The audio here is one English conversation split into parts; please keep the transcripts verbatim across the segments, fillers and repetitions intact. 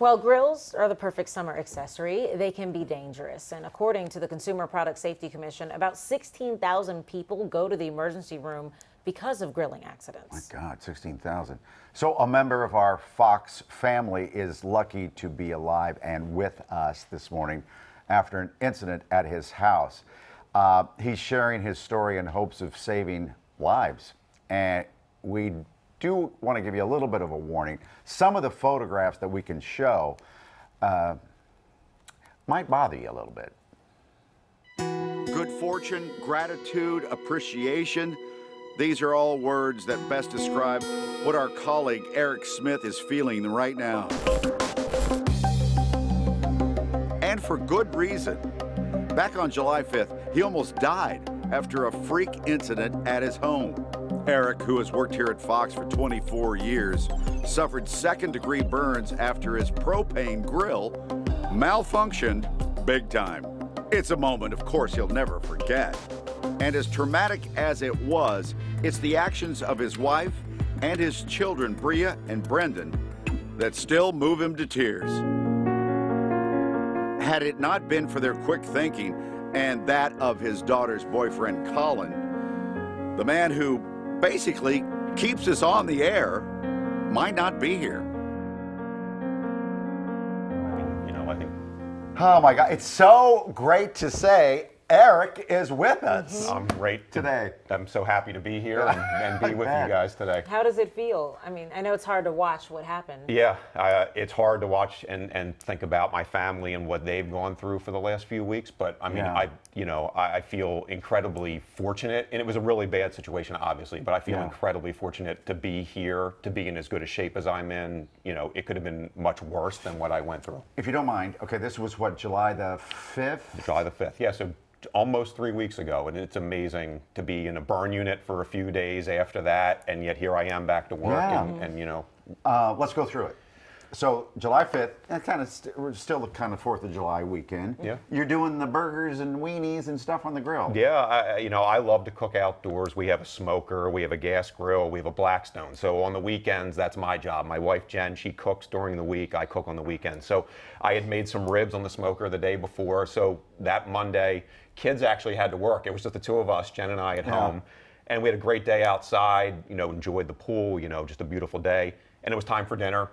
Well, grills are the perfect summer accessory. They can be dangerous. And according to the Consumer Product Safety Commission, about sixteen thousand people go to the emergency room because of grilling accidents. My God, sixteen thousand. So a member of our Fox family is lucky to be alive and with us this morning after an incident at his house. Uh, he's sharing his story in hopes of saving lives. And we do want to give you a little bit of a warning. Some of the photographs that we can show uh, might bother you a little bit. Good fortune, gratitude, appreciation. These are all words that best describe what our colleague Erik Smith is feeling right now. And for good reason. Back on July fifth, he almost died after a freak incident at his home. Erik, who has worked here at Fox for twenty-four years, suffered second-degree burns after his propane grill malfunctioned big time. It's a moment, of course, he'll never forget. And as traumatic as it was, it's the actions of his wife and his children, Bria and Brendan, that still move him to tears. Had it not been for their quick thinking and that of his daughter's boyfriend, Colin, the man who basically keeps us on the air, might not be here. I mean, you know, I think... Oh my God, it's so great to say Erik is with us. I'm great today. I'm so happy to be here and, and be with you guys today. How does it feel? I mean, I know it's hard to watch what happened. Yeah, uh, it's hard to watch and, and think about my family and what they've gone through for the last few weeks. But I mean, yeah. I you know, I, I feel incredibly fortunate, and it was a really bad situation, obviously. But I feel yeah. incredibly fortunate to be here, to be in as good a shape as I'm in. You know, it could have been much worse than what I went through. If you don't mind, okay, this was what, July the fifth. July the fifth. Yeah. So. Almost three weeks ago, and it's amazing to be in a burn unit for a few days after that, and yet here I am back to work. Yeah. and, and you know. Uh, let's go through it. So July fifth, that's kind of st we're still kind of fourth of July weekend. Yeah. You're doing the burgers and weenies and stuff on the grill. Yeah, I, you know, I love to cook outdoors. We have a smoker, we have a gas grill, we have a Blackstone. So on the weekends, that's my job. My wife, Jen, she cooks during the week. I cook on the weekends. So I had made some ribs on the smoker the day before. So that Monday, kids actually had to work. It was just the two of us, Jen and I, at yeah. home. And we had a great day outside, you know, enjoyed the pool, you know, just a beautiful day. And it was time for dinner.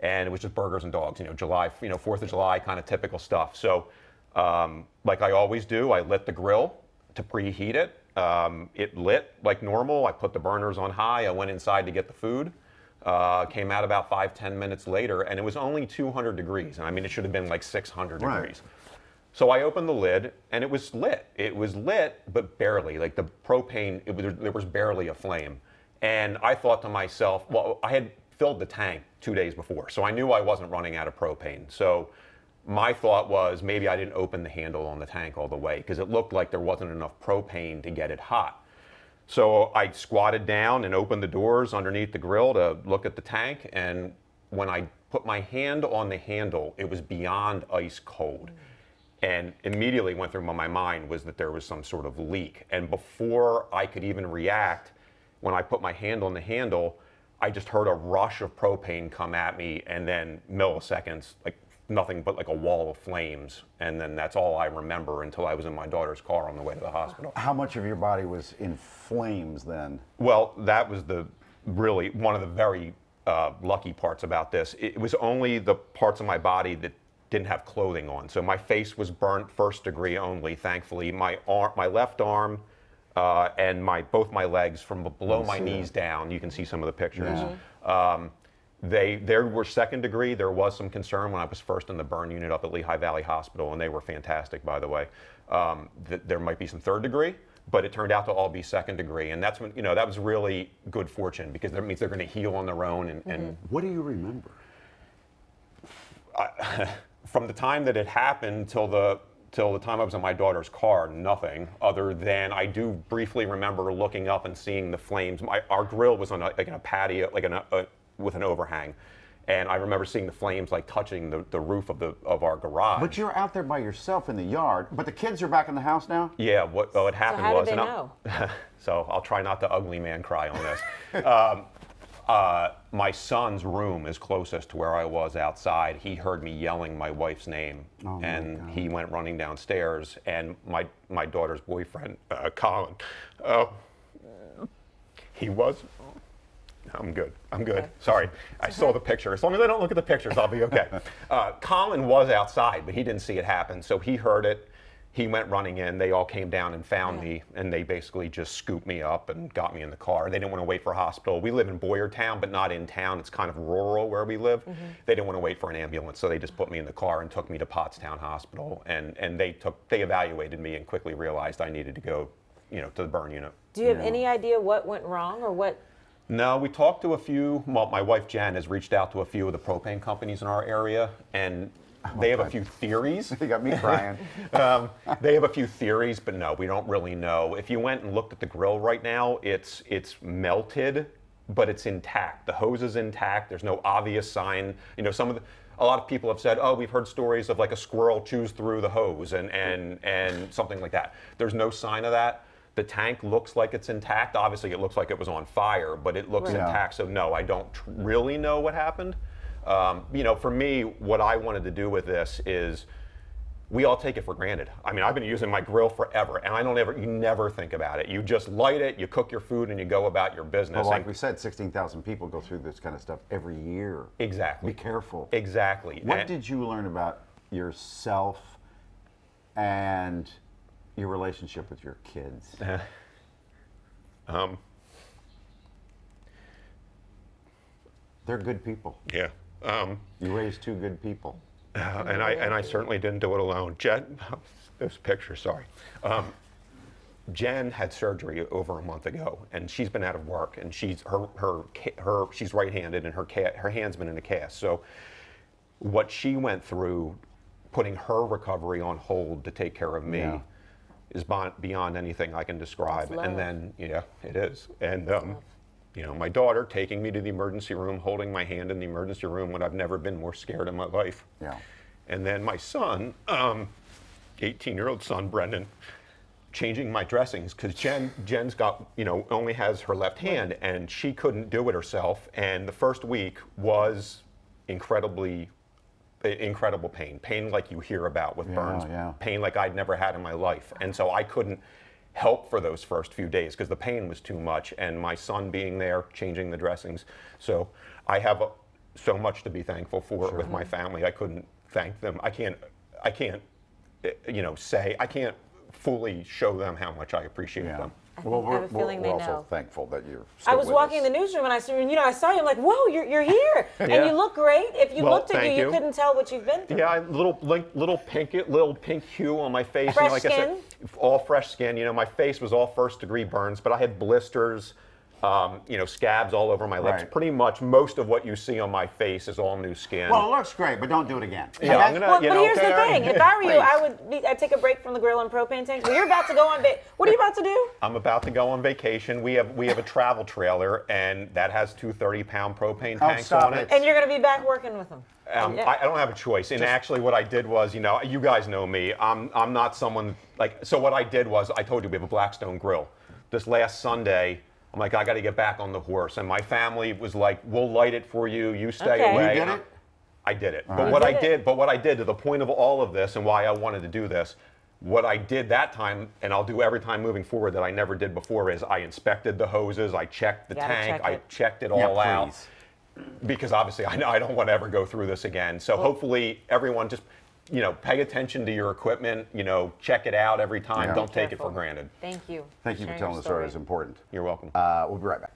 And it was just burgers and dogs, you know, July, you know, fourth of July kind of typical stuff. So, um, like I always do, I lit the grill to preheat it. Um, it lit like normal. I put the burners on high. I went inside to get the food. Uh, came out about five, ten minutes later, and it was only two hundred degrees. And I mean, it should have been like six hundred right. degrees. So I opened the lid, and it was lit. It was lit, but barely. Like the propane, it was, there was barely a flame. And I thought to myself, well, I had filled the tank two days before, so I knew I wasn't running out of propane. So my thought was maybe I didn't open the handle on the tank all the way because it looked like there wasn't enough propane to get it hot. So I squatted down and opened the doors underneath the grill to look at the tank, and when I put my hand on the handle, it was beyond ice cold. And immediately went through my mind was that there was some sort of leak. And before I could even react, when I put my hand on the handle, I just heard a rush of propane come at me, and then milliseconds, like nothing but like a wall of flames. And then that's all I remember until I was in my daughter's car on the way to the hospital. How much of your body was in flames then? Well, that was the really one of the very uh, lucky parts about this. It was only the parts of my body that didn't have clothing on. So my face was burnt first degree only, thankfully. My arm, my left arm, Uh, and my both my legs from below my knees that. down. You can see some of the pictures. Yeah. Um, they there were second degree. There was some concern when I was first in the burn unit up at Lehigh Valley Hospital, and they were fantastic, by the way. Um, th there might be some third degree, but it turned out to all be second degree, and that's when you know that was really good fortune because that means they're going to heal on their own. And, mm-hmm. and what do you remember? I, from the time that it happened till the. till the time I was in my daughter's car, nothing other than I do briefly remember looking up and seeing the flames. My, our grill was on a, like in a patio, like in a, a, with an overhang. And I remember seeing the flames like touching the, the roof of the of our garage. But you're out there by yourself in the yard, but the kids are back in the house now? Yeah, what, what happened so how was, did they and know? So I'll try not to ugly man cry on this. um, Uh, my son's room is closest to where I was outside. He heard me yelling my wife's name, oh and my God. He went running downstairs. And my my daughter's boyfriend, uh, Colin, uh, he was. I'm good. I'm good. Okay. Sorry, I saw the picture. As long as I don't look at the pictures, I'll be okay. Uh, Colin was outside, but he didn't see it happen, so he heard it. He went running in. They all came down and found yeah. me, and they basically just scooped me up and got me in the car. They didn't want to wait for a hospital. We live in Boyertown, but not in town. It's kind of rural where we live. Mm-hmm. They didn't want to wait for an ambulance, so they just put me in the car and took me to Pottstown Hospital. And, and they, took, they evaluated me and quickly realized I needed to go, you know, to the burn unit. Do you have yeah. any idea what went wrong or what? No, we talked to a few. Well, my wife, Jen, has reached out to a few of the propane companies in our area, and oh, they have God. a few theories. You got me crying. um, they have a few theories, but no, we don't really know. If you went and looked at the grill right now, it's it's melted, but it's intact. The hose is intact. There's no obvious sign. You know, some of the, a lot of people have said, oh, we've heard stories of like a squirrel chews through the hose and and and something like that. There's no sign of that. The tank looks like it's intact. Obviously, it looks like it was on fire, but it looks yeah. intact. So no, I don't tr really know what happened. Um, you know, for me, what I wanted to do with this is we all take it for granted. I mean, I've been using my grill forever, and I don't ever, you never think about it. You just light it, you cook your food, and you go about your business. Well, like and, we said, sixteen thousand people go through this kind of stuff every year. Exactly. Be careful. Exactly. What and, did you learn about yourself and your relationship with your kids? Uh, um, They're good people. Yeah. Um, you raised two good people. Uh, and I and I certainly didn't do it alone. Jen, this picture, sorry. Um, Jen had surgery over a month ago, and she's been out of work, and she's her her her she's right-handed, and her her hand's been in a cast. So what she went through, putting her recovery on hold to take care of me. Yeah. Is beyond anything I can describe. And then, yeah, it is. And, um, you know, my daughter taking me to the emergency room, holding my hand in the emergency room when I've never been more scared in my life. Yeah. And then my son, um, eighteen-year-old son, Brendan, changing my dressings, because Jen, Jen's got, you know, only has her left hand, and she couldn't do it herself. And the first week was incredibly incredible pain, pain like you hear about with yeah, burns, yeah. pain like I'd never had in my life. And so I couldn't help for those first few days because the pain was too much, and my son being there, changing the dressings. So I have a, so much to be thankful for sure. with my family. I couldn't thank them. I can't, I can't, you know, say, I can't fully show them how much I appreciate yeah. them. Well, we're, I have a feeling we're, they we're also know. thankful that you're still I was with walking us. in the newsroom, and I saw, you know, I saw you. I'm like, whoa, you're, you're here. yeah. And you look great. If you well, looked at you, you, you couldn't tell what you've been through. Yeah, little, little, pink, little pink hue on my face. Fresh you know, like skin. I said, all fresh skin. You know, my face was all first-degree burns, but I had blisters, um, you know, scabs all over my lips. Right. Pretty much most of what you see on my face is all new skin. Well, it looks great, but don't do it again. Yeah, I'm gonna, well, you but know, here's okay, the thing. If I were you, I would be, I'd take a break from the grill and propane tank. Well, you're about to go on vacation. What are you about to do? I'm about to go on vacation. We have we have a travel trailer, and that has two thirty-pound propane oh, tanks on it. it. And you're going to be back working with them. Um, yeah. I, I don't have a choice. And Just, actually, what I did was, you know, you guys know me. I'm I'm not someone like. So what I did was, I told you we have a Blackstone grill. This last Sunday. I'm like, I got to get back on the horse. And my family was like, we'll light it for you. You stay okay. away. You did it? I did it. All but right. what did I did, it. but what I did to the point of all of this and why I wanted to do this, what I did that time, and I'll do every time moving forward that I never did before, is I inspected the hoses. I checked the tank. Check I checked it all yeah, out. Because obviously I know I don't want to ever go through this again. So well, hopefully everyone just, you know, pay attention to your equipment, you know, check it out every time. Yeah. Don't take it for granted. Thank you. Thank you for telling the story. It's important. You're welcome. Uh, we'll be right back.